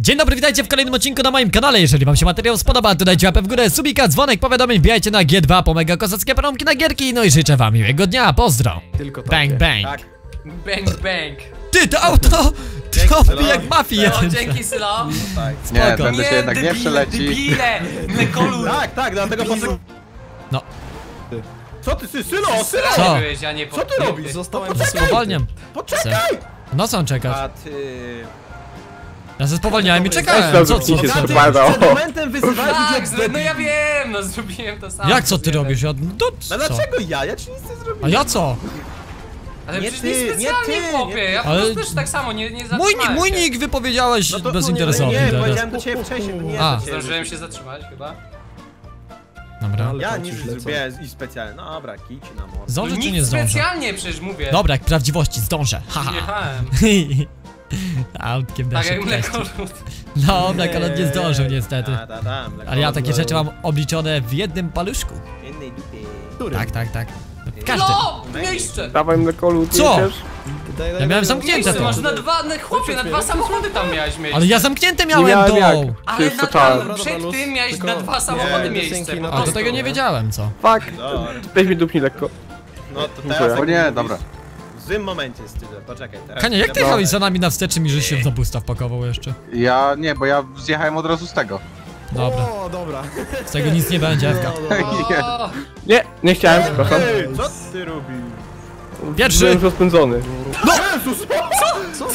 Dzień dobry, witajcie w kolejnym odcinku na moim kanale. Jeżeli wam się materiał spodoba, to dajcie łapę w górę, subika, dzwonek, powiadomień, wbijajcie na G2 po mega kozackie promki na gierki. No i życzę wam miłego dnia, pozdro. Tylko takie. Bang, bang. Tak. Bang, bang. Ty, to auto! To jak mafii jeden. Dzięki, Sylo. Nie, będę się jednak nie przeleci. Tak, dlatego po prostu... No. Co ty, Sylo, Sylo! Co ty robisz? Zostałem spowolniam. Poczekaj! No są czekać. A ty... Ja się spowalniałem i czekałem, co ty robisz? No ja wiem, no zrobiłem to samo. Jak co ty robisz? Ja, no dlaczego ja? Ja ci nic nie zrobiłem. A ja co? Ale nie ty, nie ty, chłopie, ja po prostu też tak samo, nie zatrzymałem się. Mój nick wypowiedziałeś bezinteresownie. Nie, powiedziałem do ciebie wcześniej, to nie jest do ciebie. Zdążyłem się zatrzymać chyba. Dobra. Ja nic zrobię i specjalnie, no dobra, kić na morze. Zdążę czy nie zdążę? Specjalnie przecież mówię. Dobra, jak prawdziwości, zdążę, haha. Autkiem da się mleko. No, mlekolud nie zdążył niestety. Ale ja takie rzeczy mam obliczone w jednym paluszku. Tak. Każdy. No, miejsce! Dawaj mlekolud. Co? Ja miałem zamknięte to. Może na dwa samochody tam miałeś miejsce. Ale ja zamknięte miałem to. Ale przed tym miałeś na dwa samochody miejsce. A do tego nie wiedziałem, co? Fuck, weź mi dupni lekko. No to teraz... O nie, dobra. W tym momencie jest tyle, poczekaj teraz. Kania, jak ty jechałeś za nami na wstecz, mi że się w zabusta wpakował jeszcze? Ja nie, bo ja zjechałem od razu z tego. Dobra. O, dobra. Z tego nic nie będzie, Ewka. Nie chciałem, przepraszam. Co ty robisz? Pierwszy! Byłem już rozpędzony. No! Jezus,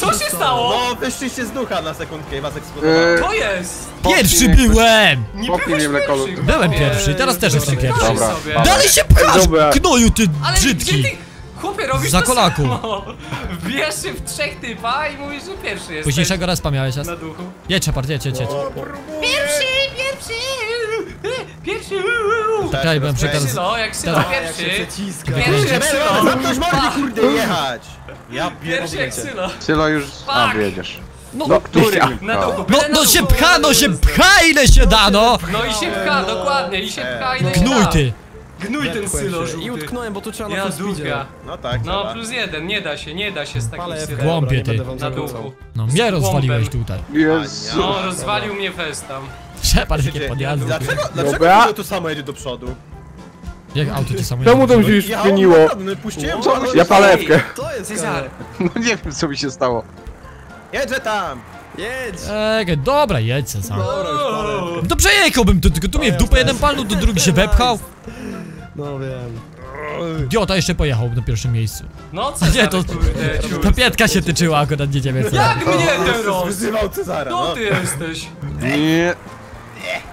co się stało? No, wyszliście z ducha na sekundkę i was eksplodowało. To jest! Pierwszy byłem! Nie byłeś. Byłem pierwszy, teraz też jestem pierwszy. Dalej się pchasz, gnoju ty brzydki! Chłopie, robisz za kolaku. Wbijasz się w trzech typa i mówisz, że pierwszy jest. Późniejszego respa miałeś raz. Na duchu. Jedź, Shepard, jedź. Pierwszy! Czekaj, byłem przekarany. Pierwszy jak Sylo! Za ktoś może kurde jechać! Ja pierwszy jak Sylo! Sylo już sam jedziesz. No, który? No się pcha, ile się da, no! No i się pcha, dokładnie, i się pcha, ile się da. Gnój ty! Gnój ten Sylo żółty. I utknąłem, bo tu trzeba na dupia. No tak. No dobra. Plus jeden, nie da się z takim Sylem. W głąbie ty. Na duchu. No mnie rozwaliłeś tutaj. Jezu. No rozwalił mnie fest tam. Shepard jakie podjazdy. Dlaczego to samo jedzie do przodu? Jak auto to samo jedzie? Czemu to mi się już zmieniło? Ja palewkę. No nie wiem co mi się stało. Jedzie tam. Jedź! Dobra, jedź se sam. Dobrze jechałbym, tylko tu mnie w dupę jeden palnął, do drugi się wepchał. No wiem. Idiota jeszcze pojechał na pierwszym miejscu. No co? Nie, to piętka się tyczyła akurat nie ciebie. Jak mnie ten rozzywał Cezara? No ty jesteś. Nie.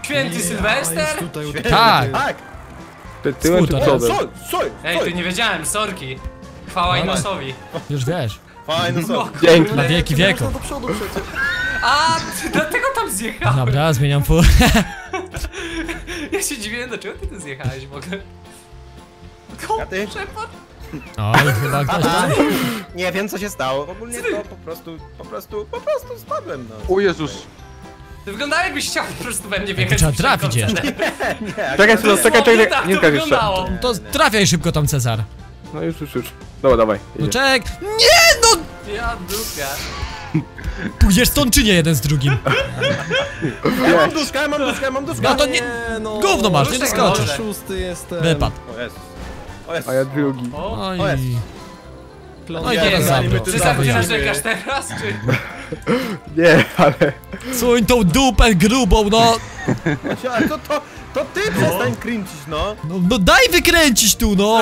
Święty Sylwester? Tak. Tyłem czy przodem? Ej, ty nie wiedziałem, sorki. Chwała Inosowi. Już wiesz. Fajne są. Dzięki. Na wieki wieku. A, dlatego tam zjechałem. Dobra, zmieniam furę. Ja się dziwię, dlaczego ty zjechałeś w ogóle? A ty? Oj, chyba ktoś tam. Nie wiem co się stało. Ogólnie to po prostu spadłem, no. O Jezus. Ty wyglądałeś jakbyś chciał po prostu we mnie wjechać. Trzeba trafić jeszcze. Czekaj, nie trafisz jeszcze. To trafiaj szybko tam, Cezar. No już. Dobra, dawaj. No czek! Nie no! Ja dupia. Pójdziesz stąd czy nie jeden z drugim? Ja mam duszka, ja mam duszka. No to nie... No, gówno masz, nie doskoczysz. Szósty jestem. Wypadł. O jest. A ja drugi. Oj. No i teraz zabrał. Czy zawsze narzekasz teraz, czy... Nie, ale... Suń tą dupę grubą, no! To ty przestań kręcić, no! No daj wykręcić tu, no!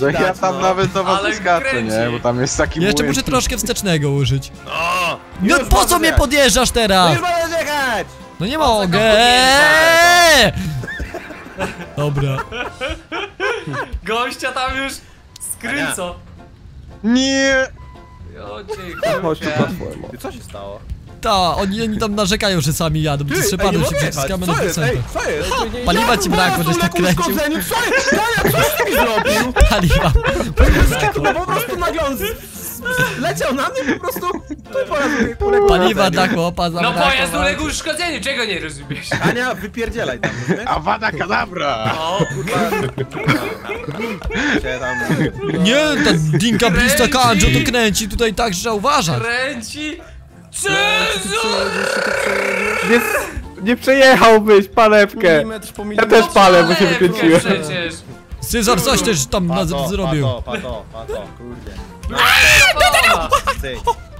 No ja tam nawet do was skaczę, nie? Bo tam jest taki jeszcze muszę troszkę wstecznego użyć. No po co mnie podjeżdżasz teraz? Już mogę jechać! No nie mogę! Dobra. Gościa tam już skręco. Nie! Co się stało? Ta, oni tam narzekają, że sami jadą. Ty z Shepardem się przyciskamy na procentach. Paliwa ci brakło, żeś tak kręcił. Co mi zrobił? Paliwa. Po prostu nagle on leciał na mnie po prostu. Paliwa dla chłopa zabrakło. No pojazd uległ uszkodzeniu, czego nie rozumiesz? Ania, wypierdzielaj tam. Avada Kedavra. Nie, ta dinka blista Kanjo to kręci tutaj tak, że uważasz. Kręci. Jezus! Nie przejechałbyś palewkę. Ja też palę, bo się wykręciłem. Cezar coś też tam zrobił. Pato, kurde.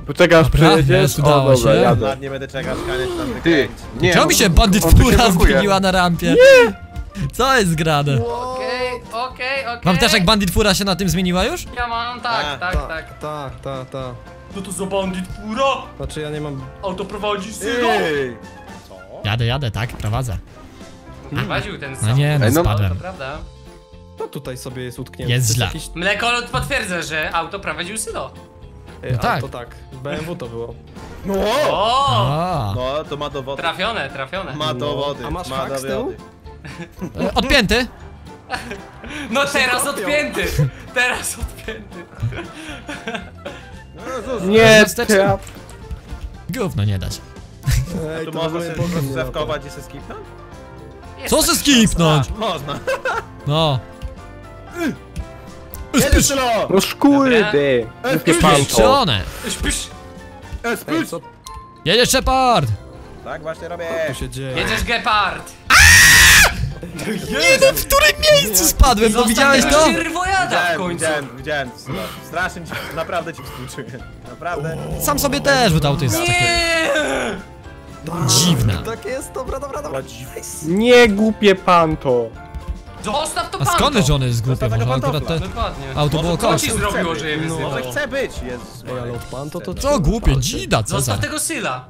Poczekaj aż przejedziesz, udało się. Ja nie będę czekać, ty. Nie. Czemu mi się bandytura zmieniła na rampie? Nie. Co jest grane? Okej. Mam też jak bandytura się na tym zmieniła już? Ja mam, tak. Co to za bandytura? Znaczy ja nie mam... Auto prowadzisz, Sylo? Co? Jadę, tak, prowadzę. Prowadził ten sam. No nie, no spadłem. To prawda. No tutaj sobie jest utknięty. Jest źle. Mlekolot potwierdza, że auto prowadził Sylo. No tak. To tak, BMW to było. No! No to ma dowody. Trafione. Ma dowody. A masz hak z tyłu? Odpięty? No teraz odpięty. Nie, wsteczka. Gówno nie dać. Ej, to można sobie zewkować i se skipnąć? Co se skipnąć? Można. No. Spysz! No szkurde! Spysz! Jedziesz, Shepard! Tak właśnie robię! Jedziesz, Gepard! Nie wiem, w którym miejscu spadłem, bo widziałeś to? Widziałem, strasznie ci, naprawdę ci współczuję. Naprawdę. Sam sobie też, bo to auto jest takie... dziwne. Tak jest, dobra. Nie głupie panto. Zostaw to panto! A skąd, że ono jest głupie? Może akurat te auto było kości. Może chce być, jest. Co głupie, dzida, co za... Zostaw tego Syla.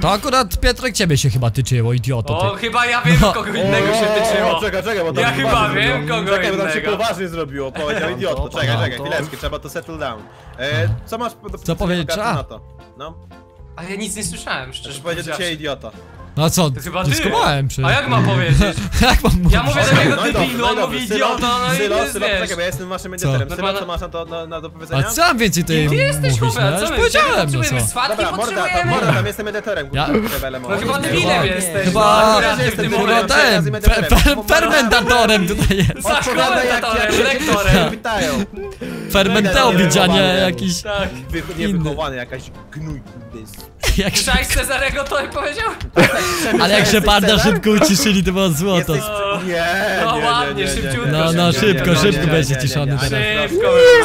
To akurat Piotrek ciebie się chyba tyczyło, idioto. Ty. O, chyba ja wiem, kogo innego się tyczyło. Czekaj, bo tam ja chyba wiem, kogo innego. Czekaj, bo tam się poważnie zrobiło, powiedział idioto. Czekaj, chwileczkę, trzeba to settle down. Co masz do powiedzenia? Co powiedzieć na to? No. A ja nic nie słyszałem, szczerze. Powiedział dzisiaj idioto. No co? To chyba dyskumałem, czy? A jak mam powiedzieć? Jak mam mówić? Ja mówię do niego debilu, on mówi idiota, no i ty wiesz. Czekaj, ja jestem waszym menedżerem. Sylo, co masz na do powiedzenia? A sam więcej ty mówisz, ja już powiedziałem, no co? Dobra, morda, tam jestem menedżerem. No chyba debilem jesteś. Chyba ten, fermentatorem tutaj jest. Fermentatorem, lektorem. Fermentał widzianie jakiś... Niewychowany, jakaś gnój. Słyszałeś Cezarego to i powiedział? Ale jak Sheparda szybko uciszyli, to było złoto. No ładnie, szybciutko. No szybko będzie ciszony teraz.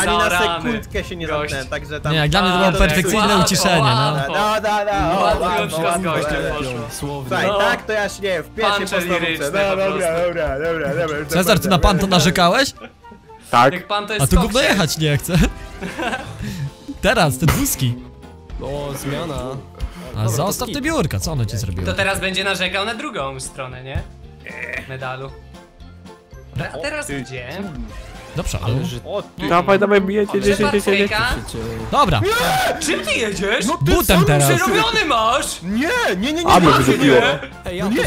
Ani na sekundkę się nie zamknę, także tam... Nie, jak dla mnie to było perfekcyjne uciszenie, no. Tak to ja śnię, w piecie postawówce. Dobra. Cezar, ty na pan to narzekałeś? Tak. A tu gówno jechać nie chce. Teraz, te dwózki. O, zmiana. A zostaw te biurka, co ono ci zrobiło? To teraz będzie narzekał na drugą stronę, nie? Medalu. A teraz gdzie? Do przodu. Dawaj, bijecie 10. Dobra. Czym ty jedziesz? Butem teraz. Przerobiony masz! Nie. A mnie wyrzuciło.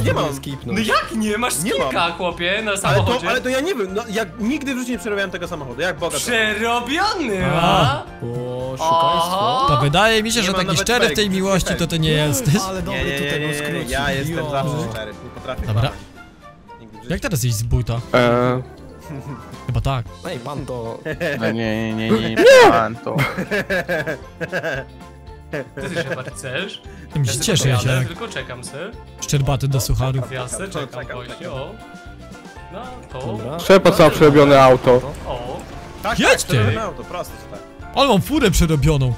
Nie mam skipnąć. No jak nie? Masz skipka, chłopie, na samochodzie. Ale to ja nie wiem, ja nigdy w życiu nie przerobiałem tego samochodu, jak Boga. Przerobiony ma? Oszukaństwo. To wydaje mi się, że taki szczery w tej miłości to ty nie jesteś. Ale dobry tutaj był skrót. Ja jestem zawsze szczery, nie potrafię. Dobra. Jak teraz iść z buta? Chyba tak. Ej, pan to. Nie, pan to. Ty się chyba chcesz? Tym się cieszę, ja się. Tylko czekam, se. Szczerbaty do sucharów. Jasne, czekam, gości, o. No, to. Trzeba całe przerobione auto. O. Jedź ty! Ale mam furę przerobioną.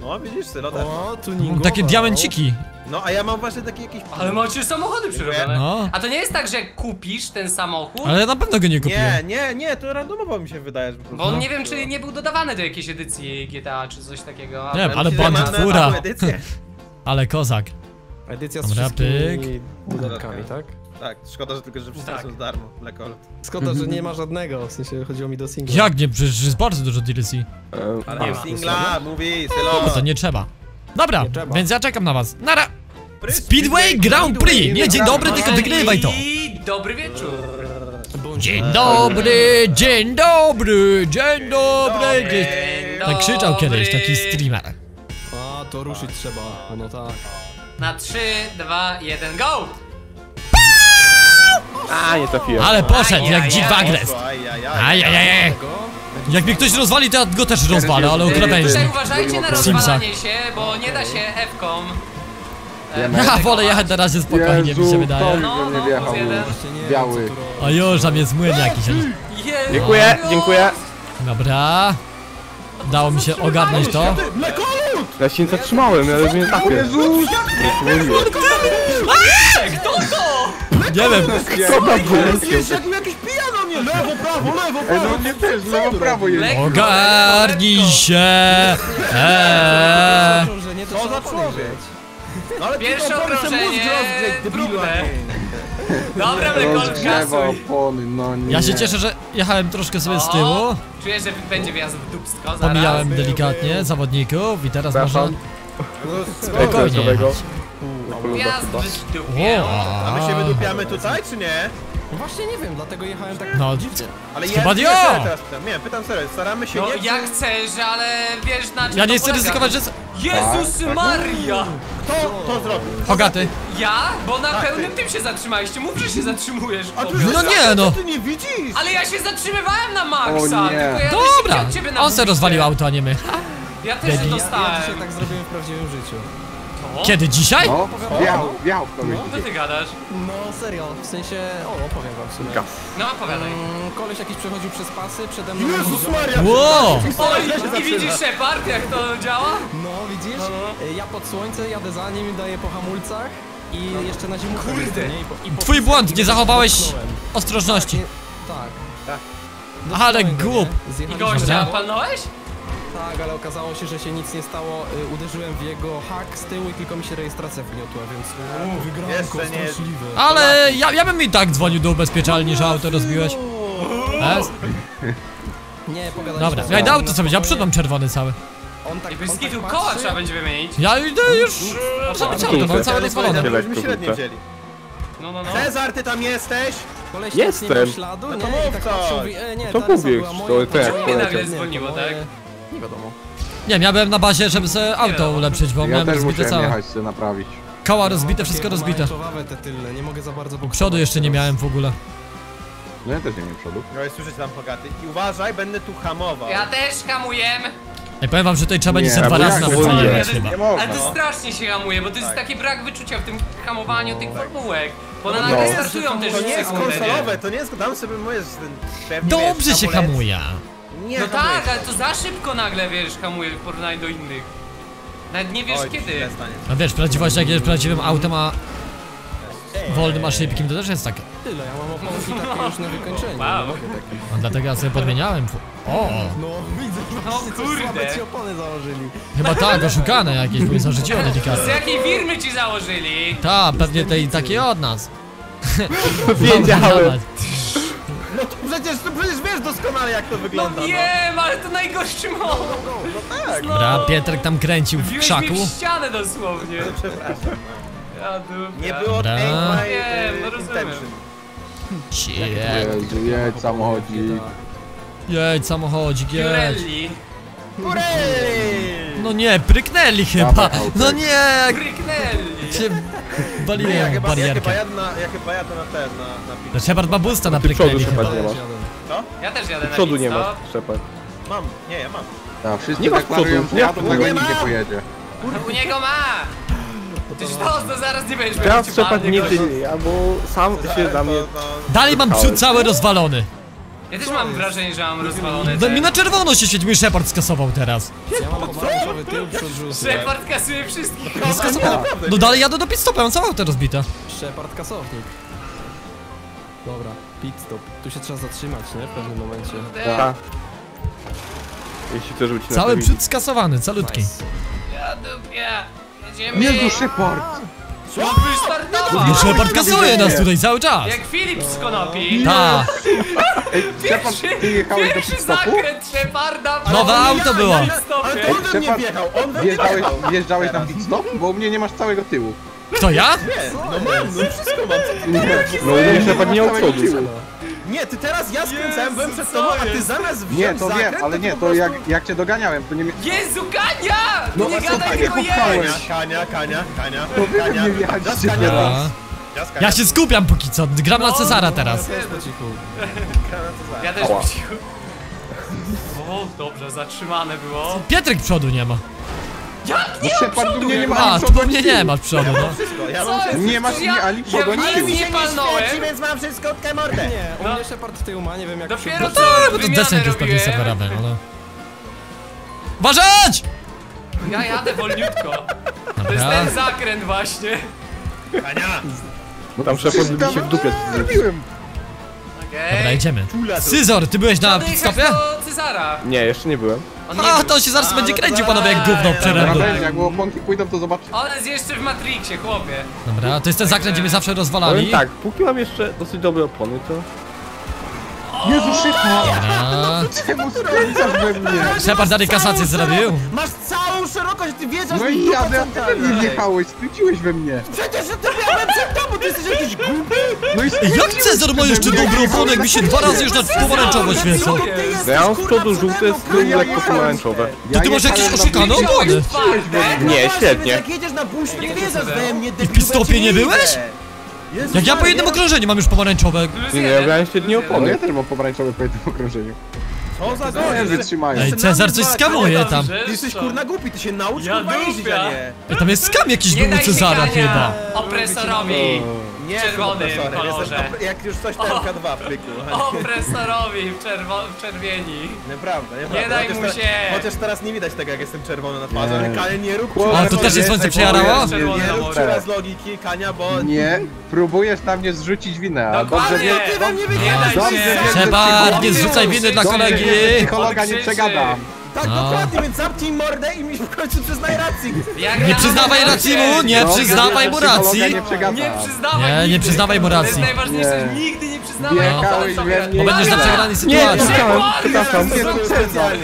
No widzisz, Sylo, tak. O, tuningowa. Takie diamenciki. No a ja mam właśnie takie jakieś... Ale macie samochody przerobione. No. A to nie jest tak, że kupisz ten samochód? Ale ja na pewno go nie kupię. Nie, to randomowo mi się wydaje. Bo on nie wiem, czy nie był dodawany do jakiejś edycji GTA, czy coś takiego. Nie wiem, ale bandit fura. Ale kozak. Edycja z wszystkimi dodatkami, tak? Tak, szkoda, że tylko, że wszystkie są za darmo, Mlekolot. Szkoda, że nie ma żadnego, w sensie chodziło mi do singla. Jak nie? Przecież jest bardzo dużo DLC. Ale nie singla, mówi, Sylo. To nie trzeba. Dobra, więc ja czekam na was. Nara! Speedway Grand Prix! Nie, dzień dobry, tylko wygrywaj to! Dobry wieczór! Dzień dobry! Tak krzyczał kiedyś taki streamer. A, to ruszyć trzeba, no tak. Na 3, 2, 1, go! A, nie trafiłem. Ale poszedł, jak G2A grest. Jak mnie ktoś rozwali, to ja go też rozwalę, ale ukradajcie. Uważajcie na rozwalanie się, bo nie da się F-kom Ja wolę jechać na razie spokojnie, Jezu, mi się wydaje. No, no, wjechał biały. O już, a mnie z młyn jakiś. Dziękuję, dziękuję. Dobra. Dało mi się ogarnąć to. Ja się nie zatrzymałem, ale mnie tak Jezus! Kto to? Nie wiem, kto to był? Jest jakiś pijano mnie! Lewo, prawo, lewo, prawo! No mnie też, lewo, prawo jest! Ogarnij się! Co za człowiek? No ale pierwsze okrążenie, brudne. Dobra, Lekolka, ja się cieszę, że jechałem troszkę sobie z tyłu. Czuję, że będzie wjazd w dupstko. Pomijałem delikatnie zawodników i teraz można spokojnie jechać. Wjazd w dupie. A my się wydupiamy tutaj, czy nie? Właśnie nie wiem, dlatego jechałem tak no, dziwnie. Ale chyba ja teraz pytam. Nie, pytam serio, staramy się. No, nie ja chcesz, ale wiesz na czym. Ja nie chcę ryzykować, że... Jezus Maria! Kto to zrobił? Hogaty. Ja? Bo na pełnym tym się zatrzymaliście, mów, że się zatrzymujesz. A ty, no nie no! Ty nie widzisz? Ale ja się zatrzymywałem na maksa, tylko ja dobra! Od ciebie on se rozwalił auto, a nie my. Ja też się dostałem. Ja dzisiaj tak zrobiłem w prawdziwym życiu. Kiedy? Dzisiaj? No, biał no, ty gadasz? No serio, w sensie, opowiem wam w sumie. No opowiadaj. Koleś jakiś przechodził przez pasy, przede mną... Jezus Maria! Wow! I widzisz Shepard, jak to działa? No widzisz, ja pod słońce jadę za nim, daję po hamulcach i jeszcze na zimówkę. Kurde! Twój błąd, nie zachowałeś ostrożności. Tak. Ale głup! I gościa, palnąłeś? Tak, ale okazało się, że się nic nie stało, uderzyłem w jego hak z tyłu i tylko mi się rejestracja wgniotła, więc wygrałem straszliwe. Ale ja bym i tak dzwonił do ubezpieczalni, że auto rozbiłeś. Nie, pogadaj. Dobra, ja idę auto sobie, ja przydam czerwony cały. On tak, bez skitu koła trzeba będzie wymienić. Ja idę już zrobić auto, mam całe rozwalone. No. Cezar, ty tam jesteś? Koleś jestem! Śladu, no to nie, to mówisz, to jak nagle dzwoniło, tak? Nie wiadomo. Nie, ja byłem na bazie, żeby sobie auto ulepszyć, bo miałem rozbite całe. Jechać, sobie naprawić. Koła rozbite, wszystko rozbite. Te tylne, nie mogę za bardzo przodu jeszcze nie miałem w ogóle. No ja też nie miałem przodu. No i słyszycie tam Hogaty. I uważaj, będę tu hamował. Ja też hamuję. Ja powiem wam, że tutaj trzeba będzie dwa razy nawet hamować chyba. Ale to strasznie się hamuje, bo to jest taki brak wyczucia w tym hamowaniu tych formułek. Bo na nagle startują też. To nie jest konsolowe, to nie jest... Dam sobie moje... Dobrze się hamuje. Nie, no tak, ale to za szybko nagle, wiesz, hamuje w porównaniu do innych. Nawet nie wiesz kiedy. No wiesz, prawdziwość jak jedziesz prawdziwym autem, a wolnym, a szybkim, to też jest takie. Tyle, ja mam opowieści takie już na wykończeniu. Wow. No dlatego ja sobie podmieniałem. O! No kurde! Chyba tak, oszukane jakieś, bo mi zarzuciło delikatnie. Z jakiej firmy ci założyli? Tak, pewnie tej takiej od nas. Wiedziałem. No to przecież wiesz doskonale jak to wygląda. No wiem, ale to najgorszy moment. No tak. Dobra, Pietrek tam kręcił w krzaku. Wbiłeś mi w ścianę dosłownie. Przepraszam. Ja nie było od no rozumiem. Jezu, jedź samochodzik. Jedź samochodzik, jedź. No nie, pryknęli chyba. No nie. Pryknęli. Baliłem ja barierkę. Ja chyba jadę na ten, na Shepard ma busta na pryknęli chyba. Co? Ja też jadę na przodu nie ma, Shepard. Mam, nie, ja mam. Ta, wszyscy nie tak przodu, nie pojedzie. U niego ma! Przecież to zaraz nie będziesz miał. Teraz Shepard nigdy nie, albo sam się za mnie... Dalej mam przód cały rozwalony. Ja też mam wrażenie, że mam rozwalone. No mi na czerwono się siedzi, mój Shepard skasował teraz. Ja mam obrążowy tył przed Shepard kasuje wszystkich. No dalej jadę do pit stopa, on całą auto rozbite. Shepard kasownik. Dobra, pit stop. Tu się trzeba zatrzymać, nie? W pewnym momencie. Tak. Jeśli chcesz być na cały przód skasowany, calutki. Nice. Ja dupia. Jedziemy. Jezu, Shepard. No Shepard kasuje nas tutaj cały czas. Jak Filip z Konopi. Tak. Pierwszy zakręt Sheparda. Nowe auto było. Ale to on nie wjechał, on wjechał. Wjeżdżałeś na pit stop? Bo u mnie nie masz całego tyłu. Kto ja? Nie, no mam, no wszystko mam. No i Shepard nie odchodził. Nie, ty teraz ja skręcałem, byłem przed tobą, a ty zamiast wziąć nie, to zakręt, wiem, ale nie, to prostu... jak cię doganiałem, to nie... Jezu, Kania! No nie gadaj tylko jedź! Kania. To wy mnie wjechaliście teraz. Ja się skupiam póki co, gram na Cezara teraz. Ja też po cichu. Ja też po cichu. O, dobrze, zatrzymane było. Pietrek przodu nie ma. Jak nie mam przodu? Mnie nie ma, to mnie nie masz przodu, no. Wszystko, ja mam wszystko. Nie masz nie ani przodu, ani tyłu. Ja nie palnąłem, więc mam wszystko od mordę. Nie, u mnie Shepard w tyłu ma, nie wiem jak się... No tak, bo to desync już pewnie separamy, ale... Uważać! Ja jadę wolniutko. To jest ten zakręt właśnie. Hania! Bo tam Shepard by mi się w dupie zrobiłem. Dobra, idziemy. Cyzor, ty byłeś na pitstopie? Nie, jeszcze nie byłem. A, to się zaraz będzie kręcił, panowie, jak gówno przerębu. Jak łąki pójdą, to zobaczcie. On jest jeszcze w Matrixie, chłopie. Dobra, to jest ten zakręt, gdzie mnie zawsze rozwalali. Tak, póki mam jeszcze dosyć dobre opony, to... Jezu, szybko! Shepard dalej kasację zrobił. Masz całą szerokość, ty wiedziałeś. No i jadę, ty mnie wjechałeś, skręciłeś we mnie. Przecież ja to miałem przed tobą, ty jesteś jakiś głupi. Jak Cezar ma jeszcze dobrą opony, jak mi się dwa razy już na pomarańczowe świecę? Ja mam w przodu żółte, z tyłu lekko pomarańczowe. To ty masz jakieś oszukane opony? Nie, świetnie. Jak jedziesz na buście, nie wjeżdżasz we mnie. I w pistopie nie byłeś? Jezus, jak ja po jednym okrążeniu mam już pomarańczowe. Nie, ja brałem się dni opony. Ja też mam pomarańczowe po jednym okrążeniu. Co za gość? Ej, Cezar coś skamuje tam. Ty jesteś kurna głupi, ty się naucz kurwa jeździć, a nie. Tam jest skam jakiś był u Cezara chyba. Opresorowi. Nie, czerwony jak już coś tam K2 pryku. Opresorowi w czerwieni. Nieprawda, nieprawda. Nie daj mu się. Chociaż teraz nie widać tego, jak jestem czerwony na twarzy, ale Kania nie rób. A to też jest słońce przejarało? Nie rób teraz logiki, Kania, bo... Nie, próbujesz na mnie zrzucić winę, a dobrze nie... Trzeba, nie zrzucaj winy dla kolegi. Psychologa nie przegadam. Tak, dokładnie, więc zamknij mordę i mi w końcu przyznaj racji. Nie przyznawaj racji mu, nie przyznawaj mu racji. Nie przyznawaj mu racji. To jest najważniejsze, nigdy nie przyznawaj racji. Bo będziesz na przegranej sytuacji.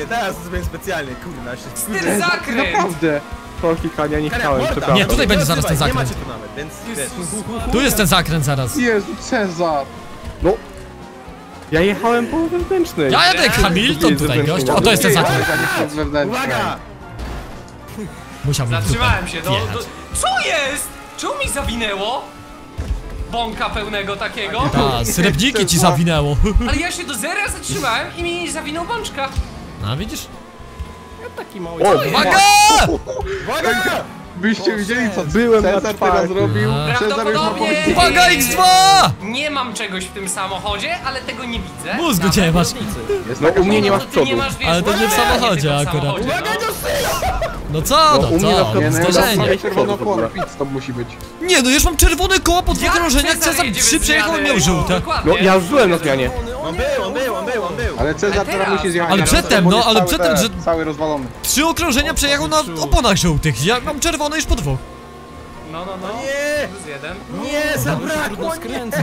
Teraz to zrobię specjalnie, kurna się. Styl zakręt! Naprawdę. Kania, nie chciałem, przepraszam. Nie, tutaj będzie zaraz ten zakręt. Tu jest ten zakręt zaraz. Jezu, Cezar. No. Ja jechałem po wewnętrznej. Ja jadę jak Hamilton tutaj, gość. O, to jest ten zakręt. Uwaga! Zatrzymałem się, no. Co jest? Czemu mi zawinęło? Bąka pełnego takiego? Ta, srebrniki ci zawinęło. Ale ja się do zera zatrzymałem i mi nie zawinął bączka. No, widzisz? Ja taki mały... Uwaga! Uwaga! Byście widzieli, co byłem Cezar teraz zrobił. Prawdopodobnie... Uwaga, X2! Nie mam czegoś w tym samochodzie, ale tego nie widzę. Mózgu cię masz. No u mnie nie masz przodu. Ale to nie w samochodzie akurat. Uwaga, do SYLO! No co, no co? Zdarzenie. To musi być. Nie, no już mam czerwone koła po dwóch krążeniach. Cezar 3 przejechał i miał żółte. Ja już byłem na zmianie. On był, on był, on był, on był. Ale Cezar teraz musi zjechać. Ale przedtem, no, ale przedtem, że... Cały rozwalony. 3 okrążenia przejechał na oponach żółtych. Ja mam czerwone już po dwóch. No, no, no. Nie! Nie, zabrakło,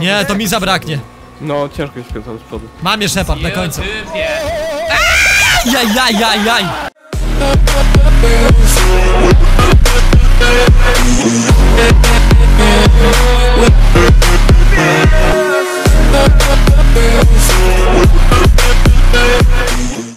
nie! Nie, to mi zabraknie. No, ciężko się skręcam z przodu. Mam je Shepard na końcu. Jajajajaj! We'll be right back.